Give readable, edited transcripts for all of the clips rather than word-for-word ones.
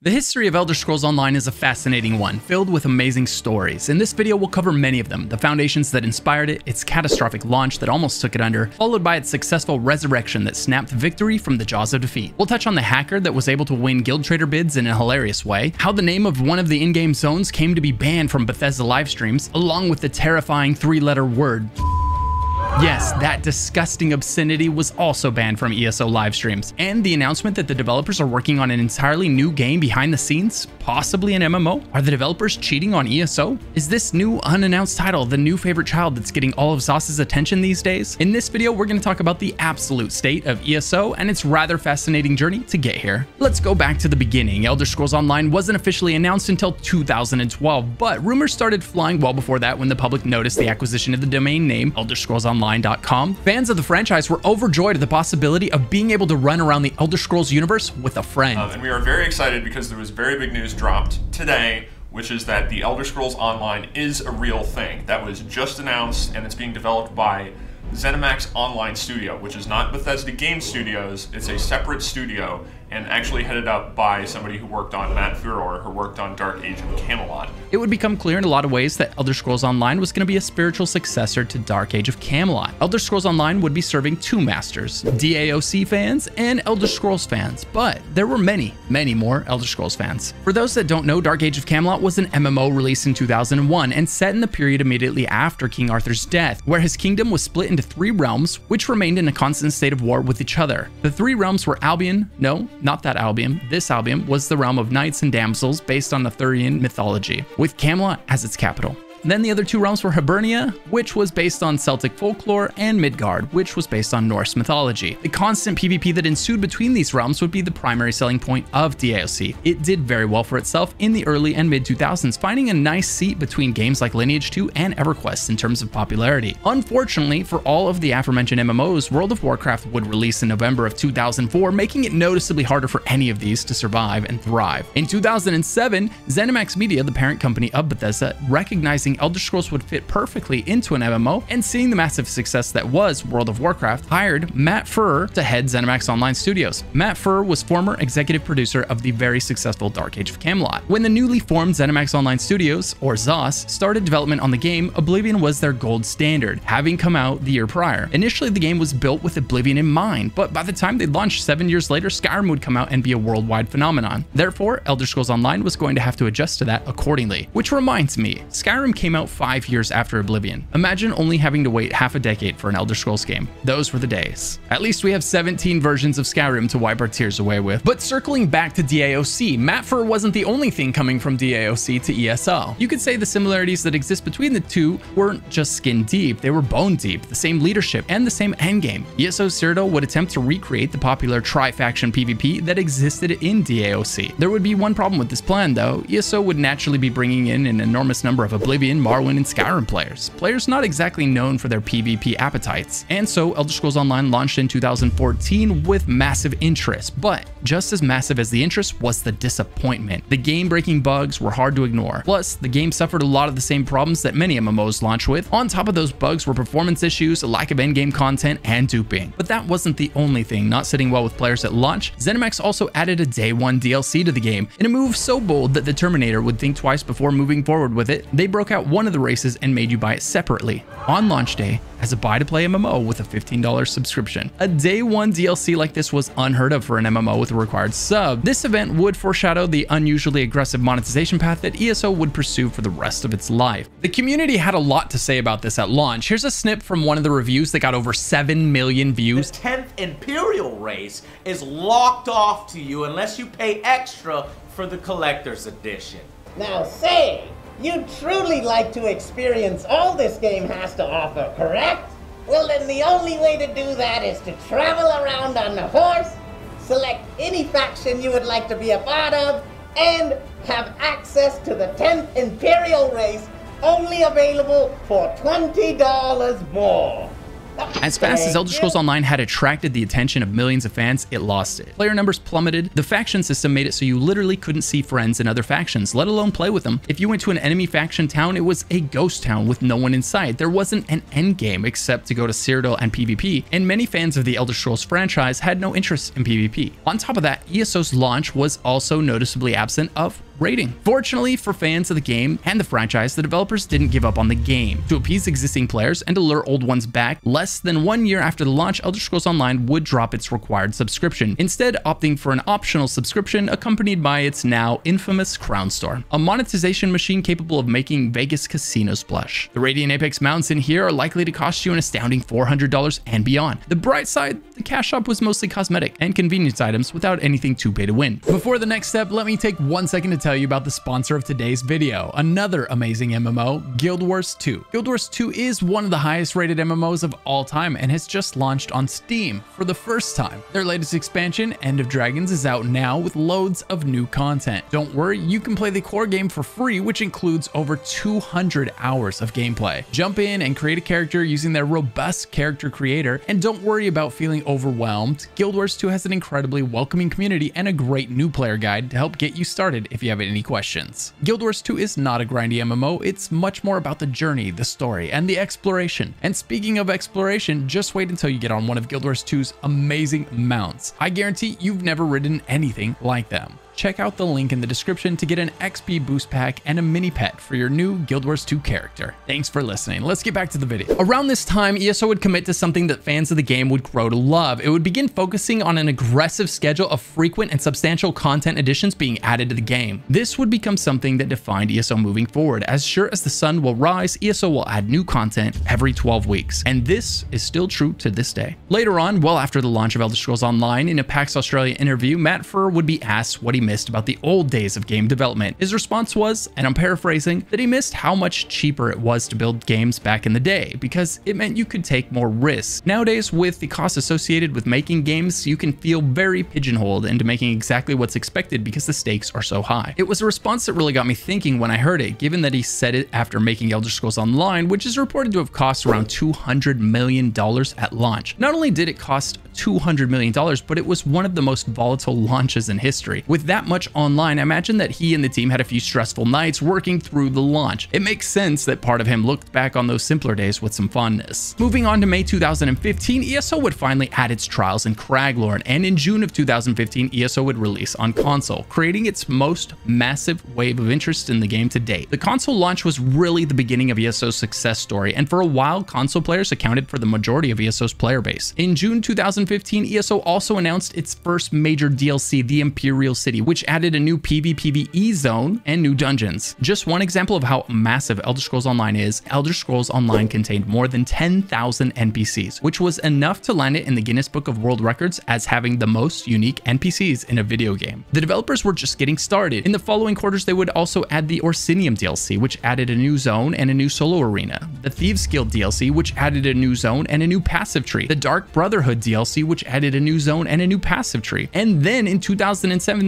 The history of Elder Scrolls Online is a fascinating one, filled with amazing stories. In this video, we'll cover many of them, the foundations that inspired it, its catastrophic launch that almost took it under, followed by its successful resurrection that snapped victory from the jaws of defeat. We'll touch on the hacker that was able to win guild trader bids in a hilarious way, how the name of one of the in-game zones came to be banned from Bethesda livestreams, along with the terrifying three-letter word. Yes, that disgusting obscenity was also banned from ESO live streams, and the announcement that the developers are working on an entirely new game behind the scenes, possibly an MMO? Are the developers cheating on ESO? Is this new unannounced title the new favorite child that's getting all of Zoss's attention these days? In this video, we're going to talk about the absolute state of ESO and its rather fascinating journey to get here. Let's go back to the beginning. Elder Scrolls Online wasn't officially announced until 2012, but rumors started flying well before that when the public noticed the acquisition of the domain name Elder Scrolls Online.com. Fans of the franchise were overjoyed at the possibility of being able to run around the Elder Scrolls universe with a friend. And we are very excited because there was very big news dropped today, which is that the Elder Scrolls Online is a real thing. That was just announced, and it's being developed by ZeniMax Online Studio, which is not Bethesda Game Studios. It's a separate studio, and actually headed up by somebody who worked on Matt Furore, who worked on Dark Age of Camelot. It would become clear in a lot of ways that Elder Scrolls Online was going to be a spiritual successor to Dark Age of Camelot. Elder Scrolls Online would be serving two masters, DAOC fans and Elder Scrolls fans, but there were many, many more Elder Scrolls fans. For those that don't know, Dark Age of Camelot was an MMO released in 2001 and set in the period immediately after King Arthur's death, where his kingdom was split into three realms, which remained in a constant state of war with each other. The three realms were Albion, no, not that Albion, this Albion was the realm of knights and damsels based on Arthurian mythology, with Camelot as its capital. Then the other two realms were Hibernia, which was based on Celtic folklore, and Midgard, which was based on Norse mythology. The constant PvP that ensued between these realms would be the primary selling point of DAOC. It did very well for itself in the early and mid-2000s, finding a nice seat between games like Lineage 2 and EverQuest in terms of popularity. Unfortunately, for all of the aforementioned MMOs, World of Warcraft would release in November of 2004, making it noticeably harder for any of these to survive and thrive. In 2007, ZeniMax Media, the parent company of Bethesda, recognizing Elder Scrolls would fit perfectly into an MMO, and seeing the massive success that was World of Warcraft, hired Matt Furore to head ZeniMax Online Studios. Matt Furore was former executive producer of the very successful Dark Age of Camelot. When the newly formed ZeniMax Online Studios, or ZOS, started development on the game, Oblivion was their gold standard, having come out the year prior. Initially, the game was built with Oblivion in mind, but by the time they launched 7 years later, Skyrim would come out and be a worldwide phenomenon. Therefore, Elder Scrolls Online was going to have to adjust to that accordingly. Which reminds me, Skyrim came out 5 years after Oblivion. Imagine only having to wait half a decade for an Elder Scrolls game. Those were the days. At least we have 17 versions of Skyrim to wipe our tears away with. But circling back to DAOC, Matt Furore wasn't the only thing coming from DAOC to ESO. You could say the similarities that exist between the two weren't just skin deep, they were bone deep, the same leadership and the same endgame. ESO Cyrodiil would attempt to recreate the popular tri-faction PvP that existed in DAOC. There would be one problem with this plan though. ESO would naturally be bringing in an enormous number of Oblivion, Morrowind, and Skyrim players not exactly known for their PvP appetites. And so Elder Scrolls Online launched in 2014 with massive interest, but just as massive as the interest was the disappointment. The game-breaking bugs were hard to ignore. Plus, the game suffered a lot of the same problems that many MMOs launch with. On top of those bugs were performance issues, a lack of endgame content, and duping. But that wasn't the only thing not sitting well with players at launch. ZeniMax also added a day-one DLC to the game in a move so bold that the Terminator would think twice before moving forward with it. They broke out one of the races and made you buy it separately on launch day as a buy-to-play MMO with a $15 subscription. A day one DLC like this was unheard of for an MMO with a required sub. This event would foreshadow the unusually aggressive monetization path that ESO would pursue for the rest of its life. The community had a lot to say about this at launch. Here's a snip from one of the reviews that got over 7 million views. The 10th Imperial race is locked off to you unless you pay extra for the collector's edition. Now say, you'd truly like to experience all this game has to offer, correct? Well, then the only way to do that is to travel around on a horse, select any faction you would like to be a part of, and have access to the 10th Imperial race, only available for $20 more. As fast as Elder Scrolls Online had attracted the attention of millions of fans, it lost it. Player numbers plummeted, the faction system made it so you literally couldn't see friends in other factions, let alone play with them. If you went to an enemy faction town, it was a ghost town with no one inside. There wasn't an end game except to go to Cyrodiil and PvP, and many fans of the Elder Scrolls franchise had no interest in PvP. On top of that, ESO's launch was also noticeably absent of rating. Fortunately for fans of the game and the franchise, the developers didn't give up on the game. To appease existing players and to lure old ones back, less than 1 year after the launch, Elder Scrolls Online would drop its required subscription, instead opting for an optional subscription accompanied by its now infamous Crown Store, a monetization machine capable of making Vegas casinos blush. The Radiant Apex mounts in here are likely to cost you an astounding $400 and beyond. The bright side, the cash shop was mostly cosmetic and convenience items without anything too big to win. Before the next step, let me take 1 second to tell you about the sponsor of today's video, another amazing MMO, Guild Wars 2. Guild Wars 2 is one of the highest rated MMOs of all time and has just launched on Steam for the first time. Their latest expansion, End of Dragons, is out now with loads of new content. Don't worry, you can play the core game for free, which includes over 200 hours of gameplay. Jump in and create a character using their robust character creator, and don't worry about feeling overwhelmed. Guild Wars 2 has an incredibly welcoming community and a great new player guide to help get you started if you have any questions. Guild Wars 2 is not a grindy MMO, it's much more about the journey, the story, and the exploration. And speaking of exploration, just wait until you get on one of Guild Wars 2's amazing mounts. I guarantee you've never ridden anything like them. Check out the link in the description to get an XP boost pack and a mini pet for your new Guild Wars 2 character. Thanks for listening. Let's get back to the video. Around this time, ESO would commit to something that fans of the game would grow to love. It would begin focusing on an aggressive schedule of frequent and substantial content additions being added to the game. This would become something that defined ESO moving forward. As sure as the sun will rise, ESO will add new content every 12 weeks. And this is still true to this day. Later on, well after the launch of Elder Scrolls Online, in a PAX Australia interview, Matt Furr would be asked what he missed about the old days of game development. His response was, and I'm paraphrasing, that he missed how much cheaper it was to build games back in the day because it meant you could take more risks. Nowadays, with the costs associated with making games, you can feel very pigeonholed into making exactly what's expected because the stakes are so high. It was a response that really got me thinking when I heard it, given that he said it after making Elder Scrolls Online, which is reported to have cost around $200 million at launch. Not only did it cost $200 million, but it was one of the most volatile launches in history. With that much online, I imagine that he and the team had a few stressful nights working through the launch. It makes sense that part of him looked back on those simpler days with some fondness. Moving on to May 2015, ESO would finally add its Trials in Kraglorn, and in June of 2015, ESO would release on console, creating its most massive wave of interest in the game to date. The console launch was really the beginning of ESO's success story, and for a while, console players accounted for the majority of ESO's player base. In June 2015, ESO also announced its first major DLC, the Imperial City, which added a new PvPvE zone and new dungeons. Just one example of how massive Elder Scrolls Online is, Elder Scrolls Online contained more than 10,000 NPCs, which was enough to land it in the Guinness Book of World Records as having the most unique NPCs in a video game. The developers were just getting started. In the following quarters, they would also add the Orsinium DLC, which added a new zone and a new solo arena, the Thieves Guild DLC, which added a new zone and a new passive tree, the Dark Brotherhood DLC, which added a new zone and a new passive tree, and then in 2017,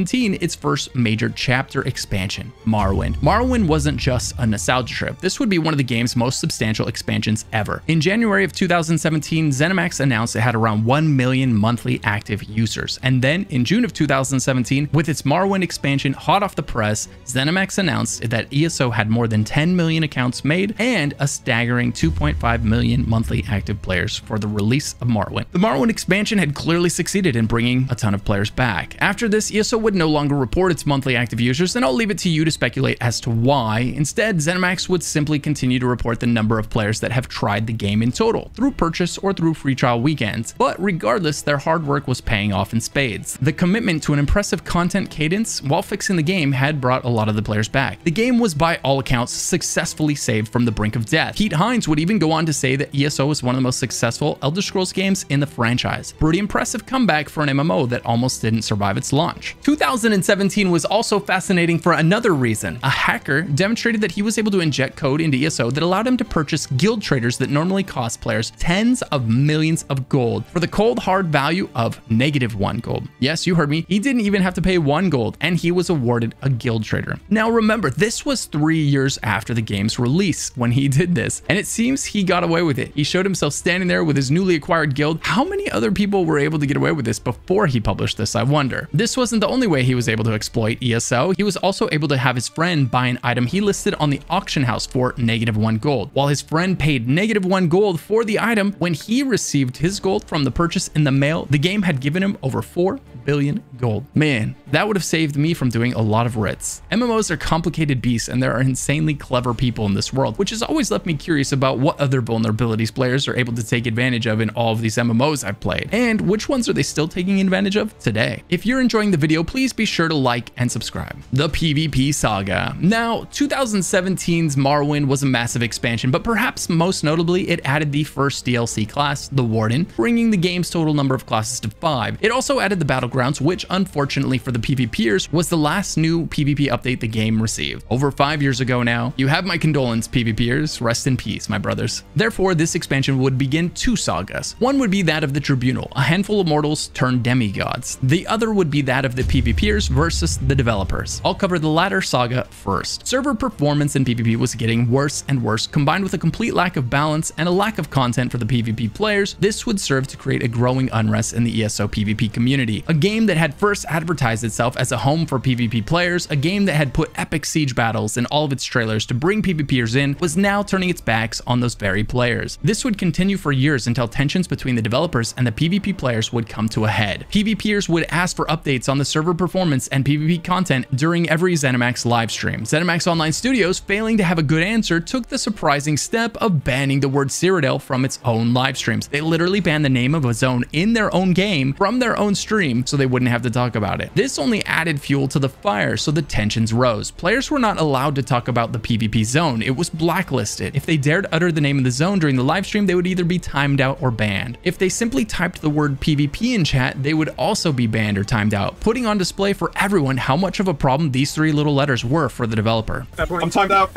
its first major chapter expansion, Morrowind. Morrowind wasn't just a nostalgia trip. This would be one of the game's most substantial expansions ever. In January of 2017, ZeniMax announced it had around 1 million monthly active users. And then in June of 2017, with its Morrowind expansion hot off the press, ZeniMax announced that ESO had more than 10 million accounts made and a staggering 2.5 million monthly active players for the release of Morrowind. The Morrowind expansion had clearly succeeded in bringing a ton of players back. After this, ESO would no longer report its monthly active users, and I'll leave it to you to speculate as to why. Instead, ZeniMax would simply continue to report the number of players that have tried the game in total, through purchase or through free trial weekends. But regardless, their hard work was paying off in spades. The commitment to an impressive content cadence while fixing the game had brought a lot of the players back. The game was by all accounts successfully saved from the brink of death. Pete Hines would even go on to say that ESO was one of the most successful Elder Scrolls games in the franchise. Pretty impressive comeback for an MMO that almost didn't survive its launch. 2000 2017 was also fascinating for another reason. A hacker demonstrated that he was able to inject code into ESO that allowed him to purchase guild traders that normally cost players tens of millions of gold for the cold hard value of -1 gold. Yes, you heard me. He didn't even have to pay 1 gold, and he was awarded a guild trader. Now remember, this was 3 years after the game's release when he did this, and it seems he got away with it. He showed himself standing there with his newly acquired guild. How many other people were able to get away with this before he published this, I wonder? This wasn't the only way he was able to exploit ESO. He was also able to have his friend buy an item he listed on the auction house for -1 gold. While his friend paid -1 gold for the item, when he received his gold from the purchase in the mail, the game had given him over 4 billion gold. Man, that would have saved me from doing a lot of writs. MMOs are complicated beasts, and there are insanely clever people in this world, which has always left me curious about what other vulnerabilities players are able to take advantage of in all of these MMOs I've played, and which ones are they still taking advantage of today. If you're enjoying the video, please be sure to like and subscribe. The PvP saga. Now, 2017's Morrowind was a massive expansion, but perhaps most notably, it added the first DLC class, the Warden, bringing the game's total number of classes to 5. It also added the Battlegrounds, which unfortunately for the PvPers was the last new PvP update the game received. Over 5 years ago now. You have my condolence, PvPers. Rest in peace, my brothers. Therefore, this expansion would begin 2 sagas. One would be that of the Tribunal, a handful of mortals turned demigods. The other would be that of the PvPers versus the developers. I'll cover the latter saga first. Server performance in PvP was getting worse and worse, combined with a complete lack of balance and a lack of content for the PvP players. This would serve to create a growing unrest in the ESO PvP community. A game that had first advertised itself as a home for PvP players, a game that had put epic siege battles in all of its trailers to bring PvPers in, was now turning its backs on those very players. This would continue for years until tensions between the developers and the PvP players would come to a head. PvPers would ask for updates on the server performance and PvP content during every ZeniMax livestream. ZeniMax Online Studios, failing to have a good answer, took the surprising step of banning the word Cyrodiil from its own livestreams. They literally banned the name of a zone in their own game from their own stream so they wouldn't have to talk about it. This only added fuel to the fire, so the tensions rose. Players were not allowed to talk about the PvP zone. It was blacklisted. If they dared utter the name of the zone during the live stream, they would either be timed out or banned. If they simply typed the word PvP in chat, they would also be banned or timed out, putting on display for everyone how much of a problem these 3 little letters were for the developer. I'm timed out,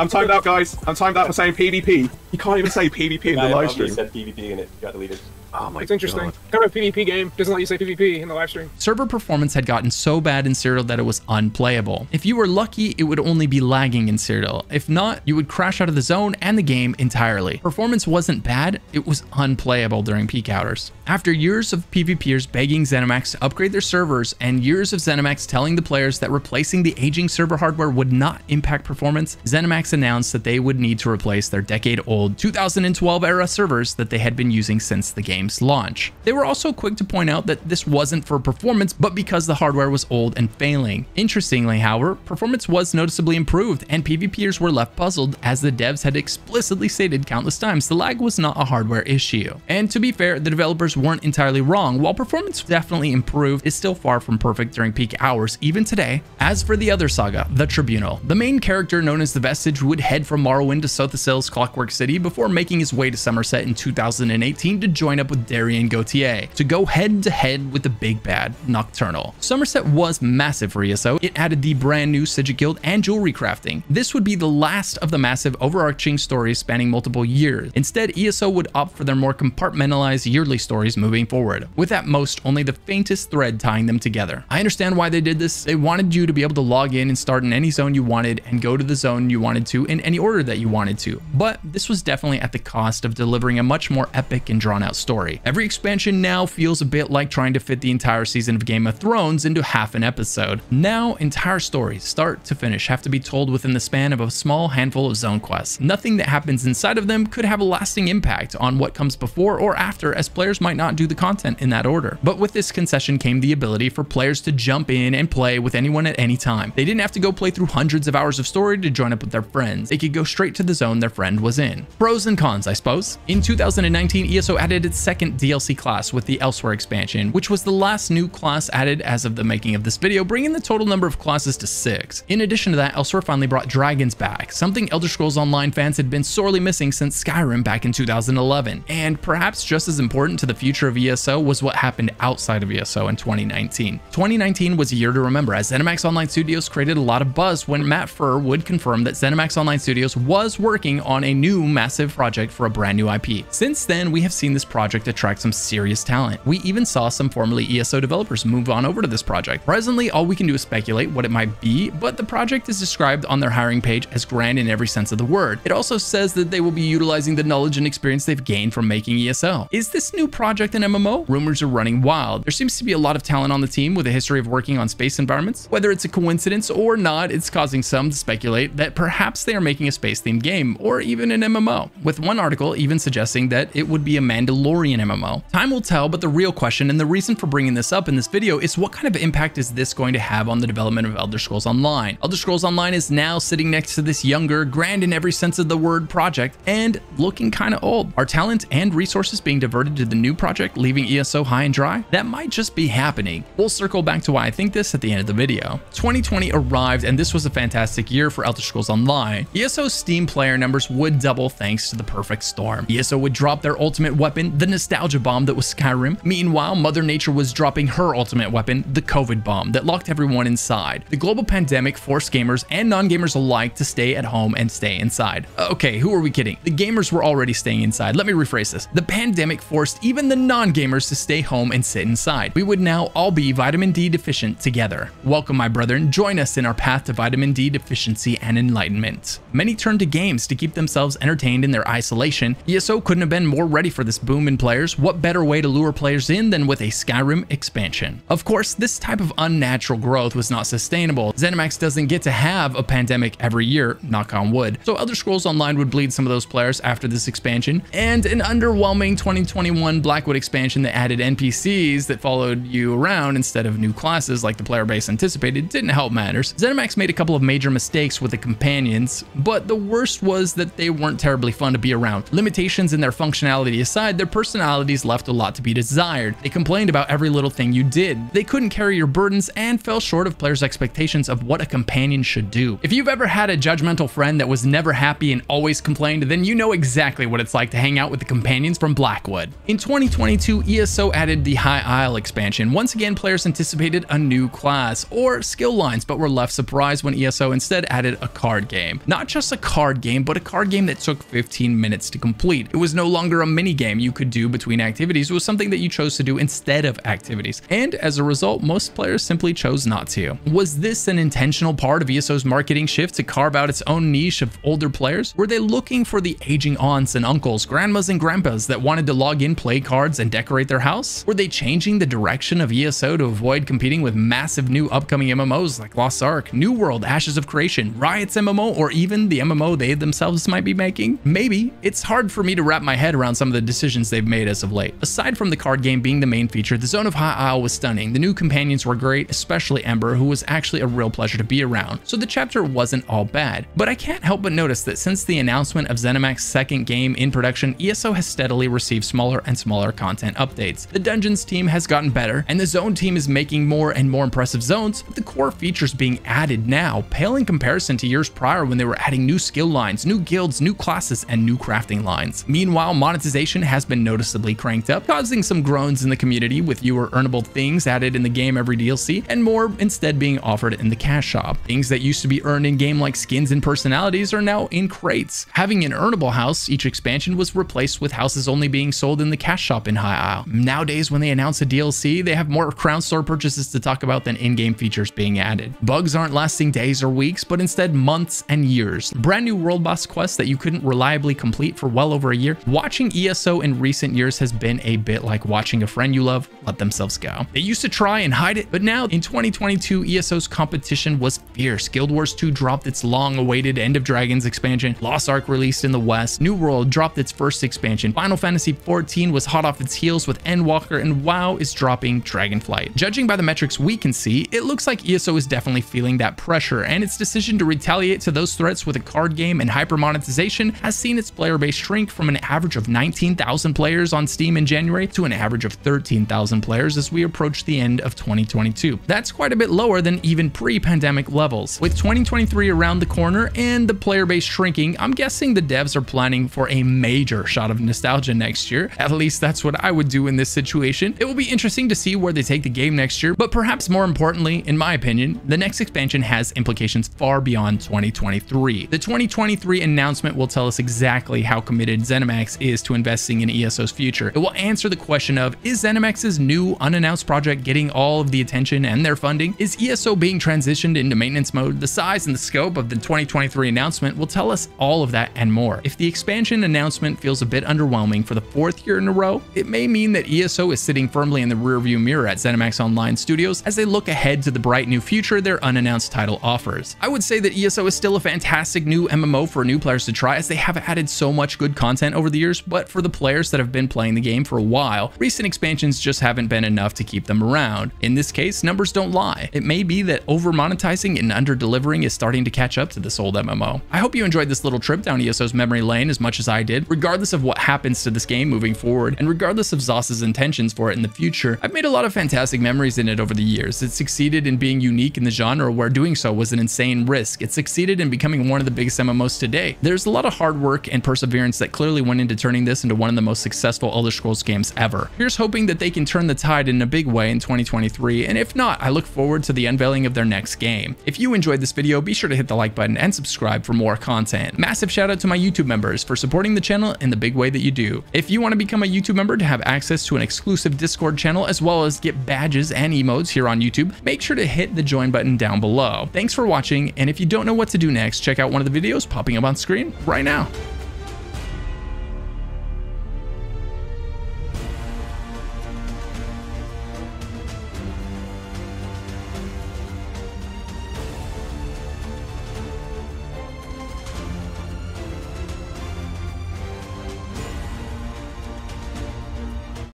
guys. I'm timed out for saying PvP. You can't even say PvP in the live stream. You said PvP and it got deleted. Oh my God. It's interesting. Kind of a PvP game doesn't let you say PvP in the live stream. Server performance had gotten so bad in Cyrodiil that it was unplayable. If you were lucky, it would only be lagging in Cyrodiil. If not, you would crash out of the zone and the game entirely. Performance wasn't bad, it was unplayable during peak hours. After years of PvPers begging ZeniMax to upgrade their servers and years of ZeniMax telling the players that replacing the aging server hardware would not impact performance, ZeniMax announced that they would need to replace their decade-old 2012 era servers that they had been using since the game launch. They were also quick to point out that this wasn't for performance, but because the hardware was old and failing. Interestingly, however, performance was noticeably improved, and PvPers were left puzzled as the devs had explicitly stated countless times the lag was not a hardware issue. And to be fair, the developers weren't entirely wrong. While performance definitely improved, it's still far from perfect during peak hours, even today. As for the other saga, the Tribunal, the main character known as the Vestige would head from Morrowind to Sothasill's Clockwork City before making his way to Somerset in 2018 to join up with Darian Gautier to go head-to-head with the big bad, Nocturnal. Somerset was massive for ESO. It added the brand new Sigil Guild and jewelry crafting. This would be the last of the massive overarching stories spanning multiple years. Instead, ESO would opt for their more compartmentalized yearly stories moving forward, with at most only the faintest thread tying them together. I understand why they did this. They wanted you to be able to log in and start in any zone you wanted and go to the zone you wanted to in any order that you wanted to, but this was definitely at the cost of delivering a much more epic and drawn-out story. Every expansion now feels a bit like trying to fit the entire season of Game of Thrones into half an episode. Now, entire stories, start to finish, have to be told within the span of a small handful of zone quests. Nothing that happens inside of them could have a lasting impact on what comes before or after, as players might not do the content in that order. But with this concession came the ability for players to jump in and play with anyone at any time. They didn't have to go play through hundreds of hours of story to join up with their friends. They could go straight to the zone their friend was in. Pros and cons, I suppose. In 2019, ESO added its second second DLC class with the Elsewhere expansion, which was the last new class added as of the making of this video, bringing the total number of classes to 6. In addition to that, Elsewhere finally brought dragons back, something Elder Scrolls Online fans had been sorely missing since Skyrim back in 2011. And perhaps just as important to the future of ESO was what happened outside of ESO in 2019. 2019 was a year to remember, as ZeniMax Online Studios created a lot of buzz when Matt Furr would confirm that ZeniMax Online Studios was working on a new massive project for a brand new IP. Since then, we have seen this project attract some serious talent. We even saw some formerly ESO developers move on over to this project. Presently, all we can do is speculate what it might be, but the project is described on their hiring page as grand in every sense of the word. It also says that they will be utilizing the knowledge and experience they've gained from making ESO. Is this new project an MMO? Rumors are running wild. There seems to be a lot of talent on the team with a history of working on space environments. Whether it's a coincidence or not, it's causing some to speculate that perhaps they are making a space-themed game, or even an MMO, with one article even suggesting that it would be a Mandalorian MMO. Time will tell, but the real question, and the reason for bringing this up in this video, is what kind of impact is this going to have on the development of Elder Scrolls Online? Elder Scrolls Online is now sitting next to this younger, grand in every sense of the word project, and looking kind of old. Are talent and resources being diverted to the new project, leaving ESO high and dry? That might just be happening. We'll circle back to why I think this at the end of the video. 2020 arrived, and this was a fantastic year for Elder Scrolls Online. ESO's Steam player numbers would double thanks to the perfect storm. ESO would drop their ultimate weapon, the nostalgia bomb that was Skyrim. Meanwhile, Mother Nature was dropping her ultimate weapon, the COVID bomb that locked everyone inside. The global pandemic forced gamers and non-gamers alike to stay at home and stay inside. Okay, who are we kidding? The gamers were already staying inside. Let me rephrase this. The pandemic forced even the non-gamers to stay home and sit inside. We would now all be vitamin D deficient together. Welcome, my brethren. Join us in our path to vitamin D deficiency and enlightenment. Many turned to games to keep themselves entertained in their isolation. ESO couldn't have been more ready for this boom in players. What better way to lure players in than with a Skyrim expansion? Of course, this type of unnatural growth was not sustainable. ZeniMax doesn't get to have a pandemic every year, knock on wood. So Elder Scrolls Online would bleed some of those players after this expansion, and an underwhelming 2021 Blackwood expansion that added NPCs that followed you around instead of new classes like the player base anticipated didn't help matters. ZeniMax made a couple of major mistakes with the companions, but the worst was that they weren't terribly fun to be around. Limitations in their functionality aside, their personalities left a lot to be desired. They complained about every little thing you did. They couldn't carry your burdens and fell short of players' expectations of what a companion should do. If you've ever had a judgmental friend that was never happy and always complained, then you know exactly what it's like to hang out with the companions from Blackwood. In 2022, ESO added the High Isle expansion. Once again, players anticipated a new class or skill lines, but were left surprised when ESO instead added a card game. Not just a card game, but a card game that took 15 minutes to complete. It was no longer a mini game you could do between activities. It was something that you chose to do instead of activities. And as a result, most players simply chose not to. Was this an intentional part of ESO's marketing shift to carve out its own niche of older players? Were they looking for the aging aunts and uncles, grandmas and grandpas that wanted to log in, play cards, and decorate their house? Were they changing the direction of ESO to avoid competing with massive new upcoming MMOs like Lost Ark, New World, Ashes of Creation, Riot's MMO, or even the MMO they themselves might be making? Maybe. It's hard for me to wrap my head around some of the decisions they've made as of late. Aside from the card game being the main feature, the Zone of High Isle was stunning. The new companions were great, especially Ember, who was actually a real pleasure to be around. So the chapter wasn't all bad. But I can't help but notice that since the announcement of ZeniMax's second game in production, ESO has steadily received smaller and smaller content updates. The Dungeons team has gotten better, and the Zone team is making more and more impressive zones, with the core features being added now pale in comparison to years prior when they were adding new skill lines, new guilds, new classes, and new crafting lines. Meanwhile, monetization has been noticeably cranked up, causing some groans in the community with fewer earnable things added in the game every DLC, and more instead being offered in the cash shop. Things that used to be earned in-game like skins and personalities are now in crates. Having an earnable house each expansion was replaced with houses only being sold in the cash shop in High Isle. Nowadays, when they announce a DLC, they have more Crown Store purchases to talk about than in-game features being added. Bugs aren't lasting days or weeks, but instead months and years. Brand new world boss quests that you couldn't reliably complete for well over a year. Watching ESO in recent years has been a bit like watching a friend you love let themselves go. They used to try and hide it, but now in 2022, ESO's competition was fierce. Guild Wars 2 dropped its long-awaited End of Dragons expansion. Lost Ark released in the West. New World dropped its first expansion. Final Fantasy XIV was hot off its heels with Endwalker, and WoW is dropping Dragonflight. Judging by the metrics we can see, it looks like ESO is definitely feeling that pressure, and its decision to retaliate to those threats with a card game and hyper monetization has seen its player base shrink from an average of 19,000 players players on Steam in January to an average of 13,000 players as we approach the end of 2022. That's quite a bit lower than even pre-pandemic levels. With 2023 around the corner and the player base shrinking, I'm guessing the devs are planning for a major shot of nostalgia next year. At least that's what I would do in this situation. It will be interesting to see where they take the game next year, but perhaps more importantly, in my opinion, the next expansion has implications far beyond 2023. The 2023 announcement will tell us exactly how committed ZeniMax is to investing in ESO's future. It will answer the question of, is ZeniMax's new unannounced project getting all of the attention and their funding? Is ESO being transitioned into maintenance mode? The size and the scope of the 2023 announcement will tell us all of that and more. If the expansion announcement feels a bit underwhelming for the fourth year in a row, it may mean that ESO is sitting firmly in the rearview mirror at ZeniMax Online Studios as they look ahead to the bright new future their unannounced title offers. I would say that ESO is still a fantastic new MMO for new players to try, as they have added so much good content over the years, but for the players that have been playing the game for a while, recent expansions just haven't been enough to keep them around. In this case, numbers don't lie. It may be that over-monetizing and under-delivering is starting to catch up to this old MMO. I hope you enjoyed this little trip down ESO's memory lane as much as I did. Regardless of what happens to this game moving forward, and regardless of Zoss's intentions for it in the future, I've made a lot of fantastic memories in it over the years. It succeeded in being unique in the genre where doing so was an insane risk. It succeeded in becoming one of the biggest MMOs today. There's a lot of hard work and perseverance that clearly went into turning this into one of the most successful Elder Scrolls games ever. Here's hoping that they can turn the tide in a big way in 2023, and if not, I look forward to the unveiling of their next game. If you enjoyed this video, be sure to hit the like button and subscribe for more content. Massive shout out to my YouTube members for supporting the channel in the big way that you do. If you want to become a YouTube member to have access to an exclusive Discord channel as well as get badges and emotes here on YouTube, make sure to hit the join button down below. Thanks for watching, and if you don't know what to do next, check out one of the videos popping up on screen right now.